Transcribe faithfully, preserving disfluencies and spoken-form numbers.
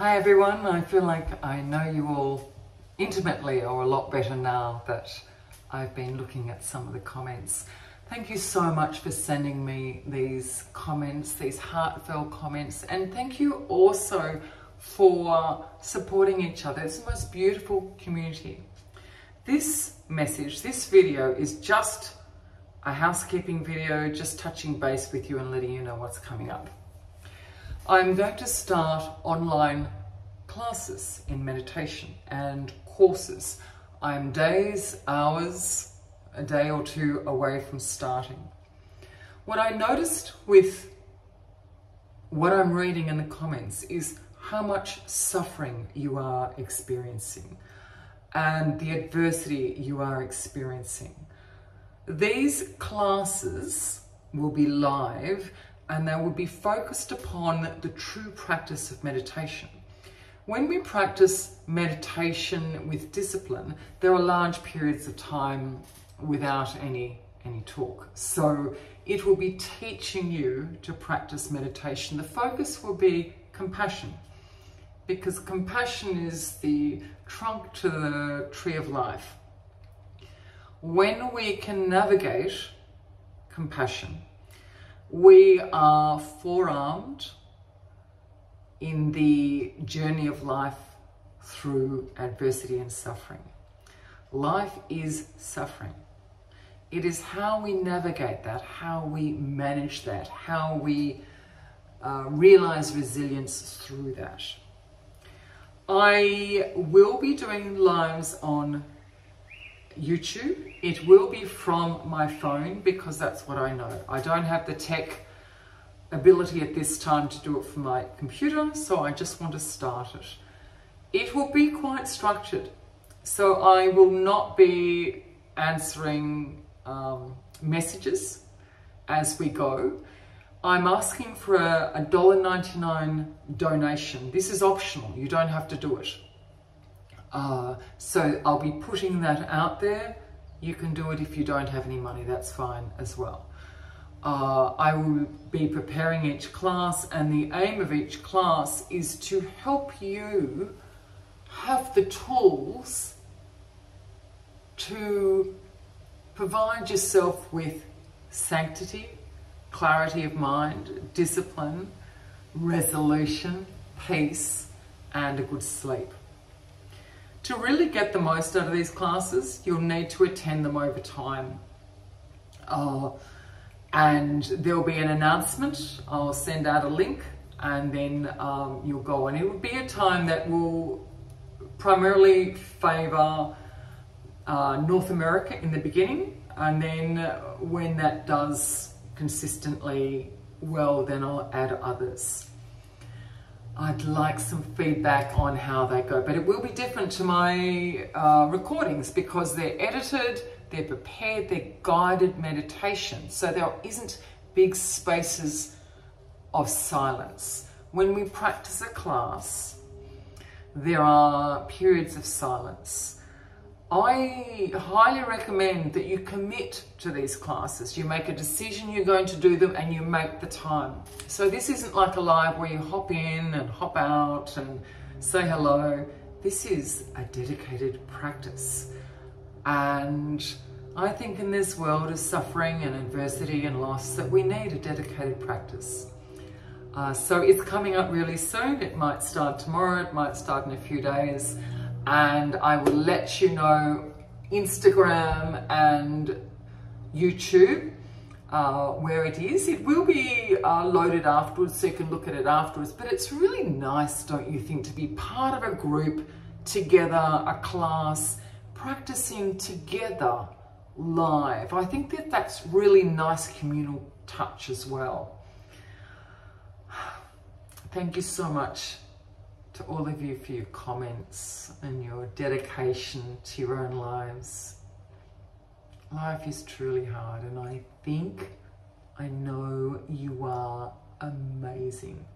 Hi everyone, I feel like I know you all intimately or a lot better now that I've been looking at some of the comments. Thank you so much for sending me these comments, these heartfelt comments, and thank you also for supporting each other. It's the most beautiful community. This message, this video is just a housekeeping video, just touching base with you and letting you know what's coming up. I'm going to start online classes in meditation and courses. I'm days, hours, a day or two away from starting. What I noticed with what I'm reading in the comments is how much suffering you are experiencing and the adversity you are experiencing. These classes will be live and they will be focused upon the true practice of meditation. When we practice meditation with discipline, there are large periods of time without any, any talk. So it will be teaching you to practice meditation. The focus will be compassion, because compassion is the trunk to the tree of life. When we can navigate compassion, we are forearmed in the journey of life through adversity and suffering. Life is suffering. It is how we navigate that, how we manage that, how we uh, realize resilience through that. I will be doing lives on YouTube. It will be from my phone because that's what I know. I don't have the tech ability at this time to do it from my computer, so I just want to start it. It will be quite structured, so I will not be answering um, messages as we go. I'm asking for a, a one dollar ninety-nine donation. This is optional, you don't have to do it. Uh, so I'll be putting that out there. You can do it if you don't have any money, that's fine as well. Uh, I will be preparing each class, and the aim of each class is to help you have the tools to provide yourself with sanctity, clarity of mind, discipline, resolution, peace, and a good sleep. To really get the most out of these classes, you'll need to attend them over time. Uh, and there'll be an announcement. I'll send out a link, and then um, you'll go. And it will be a time that will primarily favour uh, North America in the beginning. And then when that does consistently well, then I'll add others. I'd like some feedback on how they go, but it will be different to my uh, recordings because they're edited, they're prepared, they're guided meditation. So there isn't big spaces of silence. When we practice a class, there are periods of silence. I highly recommend that you commit to these classes. You make a decision you're going to do them and you make the time. So this isn't like a live where you hop in and hop out and say hello. This is a dedicated practice. And I think in this world of suffering and adversity and loss that we need a dedicated practice. Uh, so it's coming up really soon. It might start tomorrow, it might start in a few days. And I will let you know Instagram and YouTube uh, where it is. It will be uh, loaded afterwards, so you can look at it afterwards. But it's really nice, don't you think, to be part of a group together, a class, practicing together live. I think that that's really nice communal touch as well. Thank you so much to all of you for your comments and your dedication to your own lives. Life is truly hard, and I think I know you are amazing.